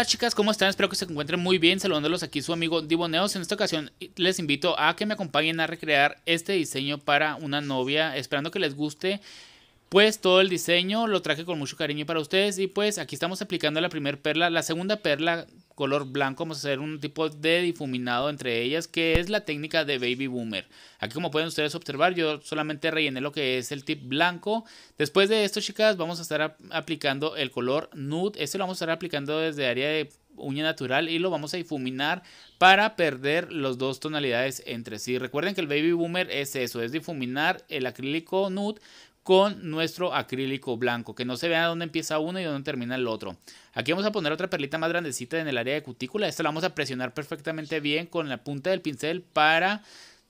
Hola chicas, ¿cómo están? Espero que se encuentren muy bien, saludándolos aquí su amigo Divoneos. En esta ocasión les invito a que me acompañen a recrear este diseño para una novia, esperando que les guste pues todo el diseño. Lo traje con mucho cariño para ustedes y pues aquí estamos aplicando la primera perla, la segunda perla color blanco. Vamos a hacer un tipo de difuminado entre ellas, que es la técnica de Baby Boomer. Aquí, como pueden ustedes observar, yo solamente rellené lo que es el tip blanco. Después de esto, chicas, vamos a estar aplicando el color nude. Este lo vamos a estar aplicando desde área de uña natural y lo vamos a difuminar para perder las dos tonalidades entre sí. Recuerden que el Baby Boomer es eso, es difuminar el acrílico nude con nuestro acrílico blanco, que no se vea dónde empieza uno y dónde termina el otro. Aquí vamos a poner otra perlita más grandecita en el área de cutícula. Esta la vamos a presionar perfectamente bien con la punta del pincel para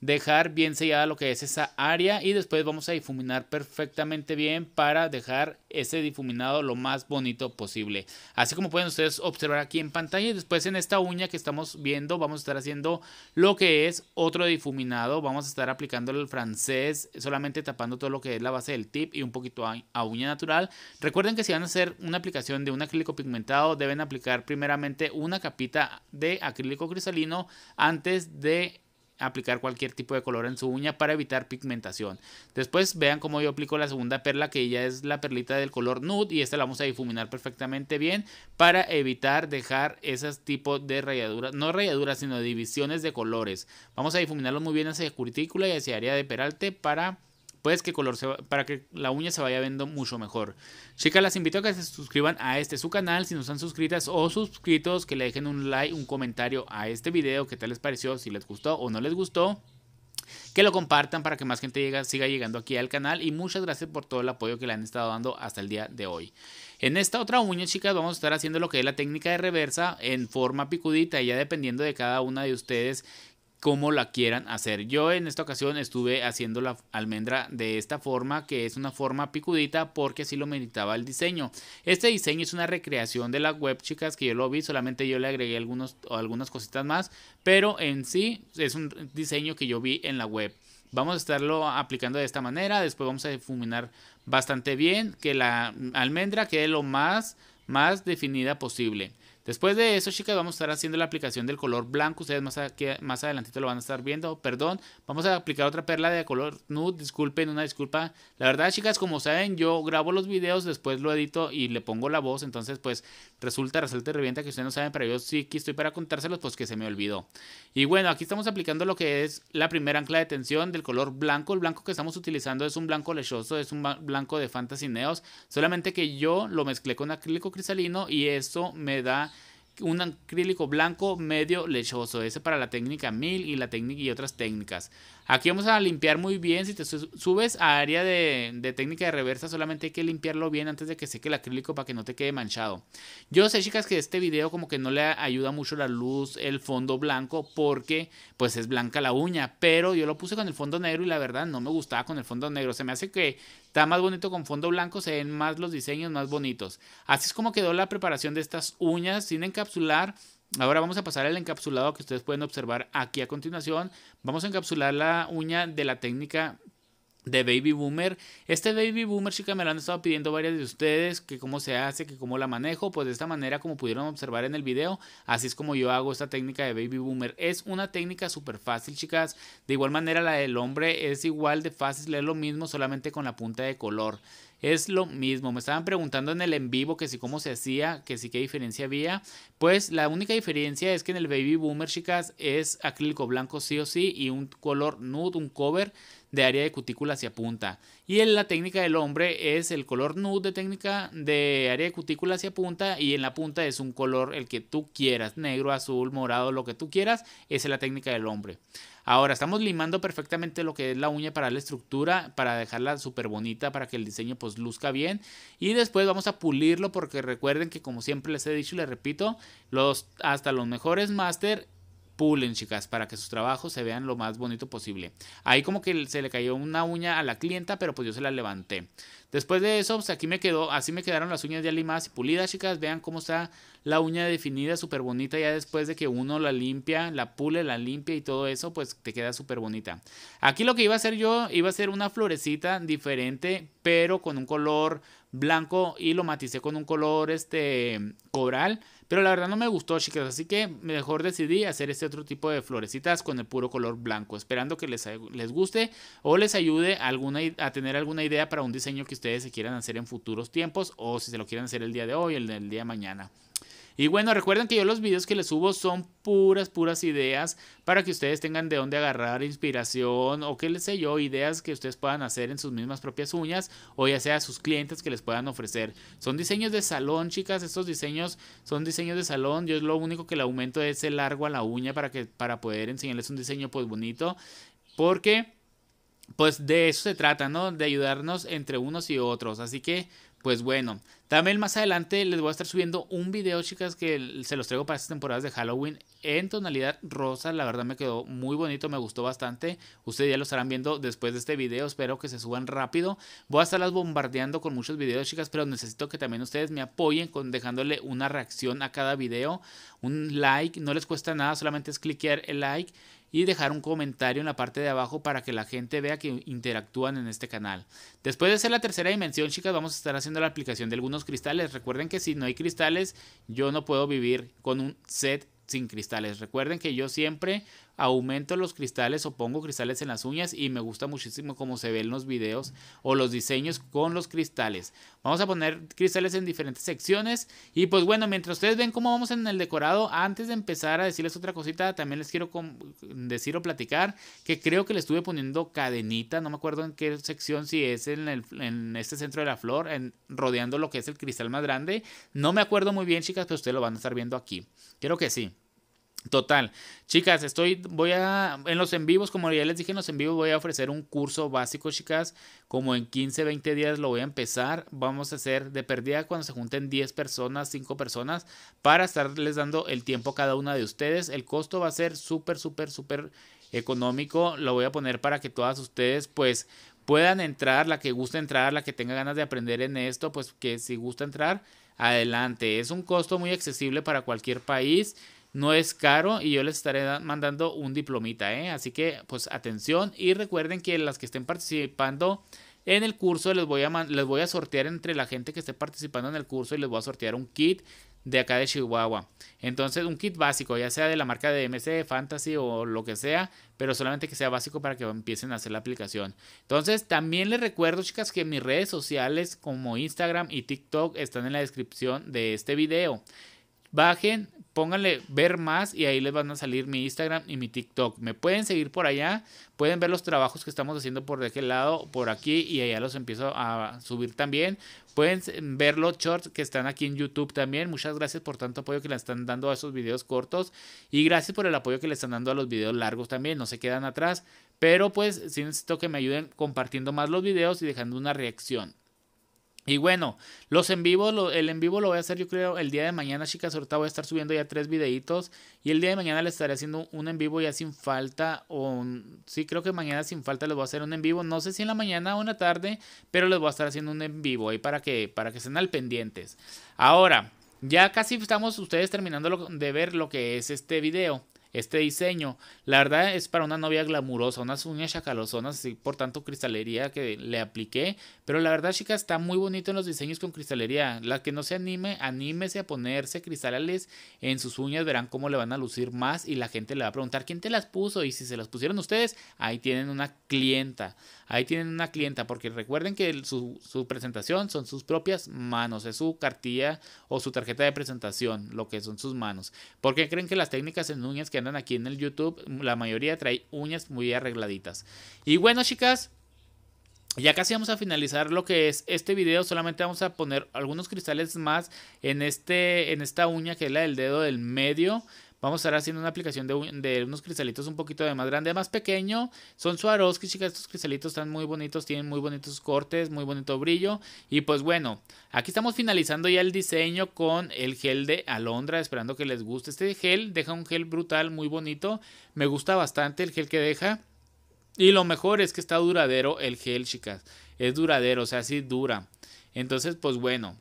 dejar bien sellada lo que es esa área, y después vamos a difuminar perfectamente bien para dejar ese difuminado lo más bonito posible, así como pueden ustedes observar aquí en pantalla. Y después en esta uña que estamos viendo vamos a estar haciendo lo que es otro difuminado. Vamos a estar aplicando el francés, solamente tapando todo lo que es la base del tip y un poquito a uña natural. Recuerden que si van a hacer una aplicación de un acrílico pigmentado, deben aplicar primeramente una capita de acrílico cristalino antes de aplicar cualquier tipo de color en su uña para evitar pigmentación. Después vean cómo yo aplico la segunda perla, que ya es la perlita del color nude, y esta la vamos a difuminar perfectamente bien para evitar dejar esos tipos de rayaduras, no rayaduras sino divisiones de colores. Vamos a difuminarlos muy bien hacia cutícula y hacia área de peralte para para que la uña se vaya viendo mucho mejor. Chicas, las invito a que se suscriban a su canal si no están suscritas o suscritos, que le dejen un like, un comentario a este video, qué tal les pareció, si les gustó o no les gustó, que lo compartan para que más gente siga llegando aquí al canal. Y muchas gracias por todo el apoyo que le han estado dando hasta el día de hoy. En esta otra uña, chicas, vamos a estar haciendo lo que es la técnica de reversa en forma picudita, ya dependiendo de cada una de ustedes como la quieran hacer. Yo en esta ocasión estuve haciendo la almendra de esta forma, que es una forma picudita, porque así lo meditaba el diseño. Este diseño es una recreación de la web, chicas, que yo lo vi, solamente yo le agregué algunas cositas más, pero en sí es un diseño que yo vi en la web. Vamos a estarlo aplicando de esta manera. Después vamos a difuminar bastante bien, que la almendra quede lo más definida posible. Después de eso, chicas, vamos a estar haciendo la aplicación del color blanco. Ustedes más adelantito lo van a estar viendo, perdón. Vamos a aplicar otra perla de color nude. Disculpen, una disculpa. La verdad, chicas, como saben, yo grabo los videos, después lo edito y le pongo la voz. Entonces, pues, resulta y revienta que ustedes no saben, pero yo sí que estoy para contárselos, pues que se me olvidó. Y bueno, aquí estamos aplicando lo que es la primera ancla de tensión del color blanco. El blanco que estamos utilizando es un blanco lechoso, es un blanco de Fantasy Neos, solamente que yo lo mezclé con acrílico cristalino y esto me da un acrílico blanco medio lechoso. Ese para la técnica 1000 y la técnica y otras técnicas. Aquí vamos a limpiar muy bien. Si te subes a área de técnica de reversa, solamente hay que limpiarlo bien antes de que seque el acrílico para que no te quede manchado. Yo sé, chicas, que este video como que no le ayuda mucho la luz, el fondo blanco, porque pues es blanca la uña, pero yo lo puse con el fondo negro y la verdad no me gustaba con el fondo negro. Se me hace que está más bonito con fondo blanco, se ven más los diseños más bonitos. Así es como quedó la preparación de estas uñas sin encapsular. Ahora vamos a pasar al encapsulado, que ustedes pueden observar aquí a continuación. Vamos a encapsular la uña de la técnica de Baby Boomer. Este Baby Boomer, chicas, me lo han estado pidiendo varias de ustedes, que cómo se hace, que cómo la manejo. Pues de esta manera, como pudieron observar en el video, así es como yo hago esta técnica de Baby Boomer. Es una técnica súper fácil, chicas. De igual manera la del hombre es igual de fácil, es lo mismo, solamente con la punta de color. Es lo mismo. Me estaban preguntando en el en vivo que si cómo se hacía, que si qué diferencia había. Pues la única diferencia es que en el Baby Boomer, chicas, es acrílico blanco sí o sí y un color nude, un cover de área de cutícula hacia punta. Y en la técnica del hombre es el color nude de técnica de área de cutícula hacia punta, y en la punta es un color, el que tú quieras, negro, azul, morado, lo que tú quieras. Esa es la técnica del hombre. Ahora estamos limando perfectamente lo que es la uña para la estructura, para dejarla súper bonita, para que el diseño pues luzca bien. Y después vamos a pulirlo, porque recuerden que, como siempre les he dicho y les repito, hasta los mejores máster pulen, chicas, para que sus trabajos se vean lo más bonito posible. Ahí como que se le cayó una uña a la clienta, pero pues yo se la levanté. Después de eso, pues aquí me quedaron las uñas ya limadas y pulidas, chicas. Vean cómo está la uña definida, súper bonita. Ya después de que uno la limpia, la pule, la limpia y todo eso, pues te queda súper bonita. Aquí lo que iba a hacer yo, iba a hacer una florecita diferente, pero con un color blanco, y lo maticé con un color cobral. Pero la verdad no me gustó, chicas, así que mejor decidí hacer este otro tipo de florecitas con el puro color blanco, esperando que les guste o les ayude a tener alguna idea para un diseño que ustedes se quieran hacer en futuros tiempos, o si se lo quieren hacer el día de hoy, el del día de mañana. Y bueno, recuerden que yo los videos que les subo son puras ideas para que ustedes tengan de dónde agarrar inspiración, o qué les sé yo, ideas que ustedes puedan hacer en sus mismas propias uñas, o ya sea sus clientes que les puedan ofrecer. Son diseños de salón, chicas, estos diseños son diseños de salón. Yo lo único que le aumento es el largo a la uña para poder enseñarles un diseño pues bonito, porque pues de eso se trata, ¿no? De ayudarnos entre unos y otros, así que pues bueno, también más adelante les voy a estar subiendo un video, chicas, que se los traigo para estas temporadas de Halloween en tonalidad rosa. La verdad me quedó muy bonito, me gustó bastante. Ustedes ya lo estarán viendo después de este video, espero que se suban rápido. Voy a estarlas bombardeando con muchos videos, chicas, pero necesito que también ustedes me apoyen con dejándole una reacción a cada video. Un like, no les cuesta nada, solamente es cliquear el like y dejar un comentario en la parte de abajo para que la gente vea que interactúan en este canal. Después de hacer la tercera dimensión, chicas, vamos a estar haciendo la aplicación de algunos cristales. Recuerden que si no hay cristales, yo no puedo vivir con un set sin cristales. Recuerden que yo siempre aumento los cristales o pongo cristales en las uñas, y me gusta muchísimo cómo se ven los videos o los diseños con los cristales. Vamos a poner cristales en diferentes secciones. Y pues bueno, mientras ustedes ven cómo vamos en el decorado, antes de empezar a decirles otra cosita, también les quiero decir o platicar que creo que le estuve poniendo cadenita, no me acuerdo en qué sección, si es en este centro de la flor, rodeando lo que es el cristal más grande. No me acuerdo muy bien, chicas, pero ustedes lo van a estar viendo aquí, creo que sí. Total, chicas, en los en vivos, como ya les dije, en los en vivos voy a ofrecer un curso básico, chicas, como en 15, 20 días lo voy a empezar. Vamos a hacer de perdida cuando se junten 10 personas, 5 personas, para estarles dando el tiempo a cada una de ustedes. El costo va a ser súper económico, lo voy a poner para que todas ustedes pues puedan entrar, la que guste entrar, la que tenga ganas de aprender en esto, pues que si gusta entrar, adelante. Es un costo muy accesible para cualquier país. No es caro, y yo les estaré mandando un diplomita, ¿eh? Así que pues atención, y recuerden que las que estén participando en el curso les voy a sortear entre la gente que esté participando en el curso, y les voy a sortear un kit de acá de Chihuahua. Entonces un kit básico, ya sea de la marca de DMC, Fantasy o lo que sea, pero solamente que sea básico para que empiecen a hacer la aplicación. Entonces también les recuerdo, chicas, que mis redes sociales como Instagram y TikTok están en la descripción de este video. Bajen, pónganle ver más, y ahí les van a salir mi Instagram y mi TikTok. Me pueden seguir por allá, pueden ver los trabajos que estamos haciendo por de aquel lado, por aquí, y allá los empiezo a subir también. Pueden ver los shorts que están aquí en YouTube también. Muchas gracias por tanto apoyo que le están dando a esos videos cortos, y gracias por el apoyo que le están dando a los videos largos también. No se quedan atrás, pero pues sí necesito que me ayuden compartiendo más los videos y dejando una reacción. Y bueno, los en vivo, el en vivo lo voy a hacer yo creo el día de mañana, chicas. Ahorita voy a estar subiendo ya 3 videitos, y el día de mañana les estaré haciendo un en vivo ya sin falta, sí, creo que mañana sin falta les voy a hacer un en vivo. No sé si en la mañana o en la tarde, pero les voy a estar haciendo un en vivo ahí para que estén al pendientes. Ahora, ya casi estamos ustedes terminando de ver lo que es este video. Este diseño, la verdad, es para una novia glamurosa, unas uñas chacalosonas, así por tanto cristalería que le apliqué. Pero la verdad, chicas, está muy bonito en los diseños con cristalería. La que no se anime, anímese a ponerse cristales en sus uñas, verán cómo le van a lucir más, y la gente le va a preguntar quién te las puso. Y si se las pusieron ustedes, ahí tienen una clienta. Ahí tienen una clienta, porque recuerden que su presentación son sus propias manos, es su cartilla o su tarjeta de presentación, lo que son sus manos. ¿Por qué creen que las técnicas en uñas que andan aquí en el YouTube, la mayoría trae uñas muy arregladitas? Y bueno, chicas, ya casi vamos a finalizar lo que es este video. Solamente vamos a poner algunos cristales más en esta uña que es la del dedo del medio. Vamos a estar haciendo una aplicación de unos cristalitos un poquito de más grande, más pequeño. Son Swarovski, chicas. Estos cristalitos están muy bonitos, tienen muy bonitos cortes, muy bonito brillo. Y pues bueno, aquí estamos finalizando ya el diseño con el gel de Alondra, esperando que les guste. Este gel deja un gel brutal, muy bonito. Me gusta bastante el gel que deja. Y lo mejor es que está duradero el gel, chicas. Es duradero, o sea, sí dura. Entonces, pues bueno.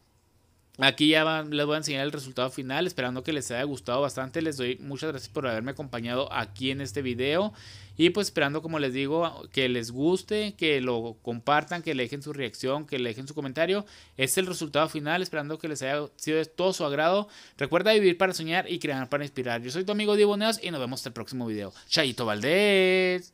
Aquí ya les voy a enseñar el resultado final, esperando que les haya gustado bastante. Les doy muchas gracias por haberme acompañado aquí en este video. Y pues esperando, como les digo, que les guste, que lo compartan, que le dejen su reacción, que le dejen su comentario. Este es el resultado final, esperando que les haya sido de todo su agrado. Recuerda vivir para soñar y crear para inspirar. Yo soy tu amigo Divoneos y nos vemos en el próximo video. Chayito Valdés.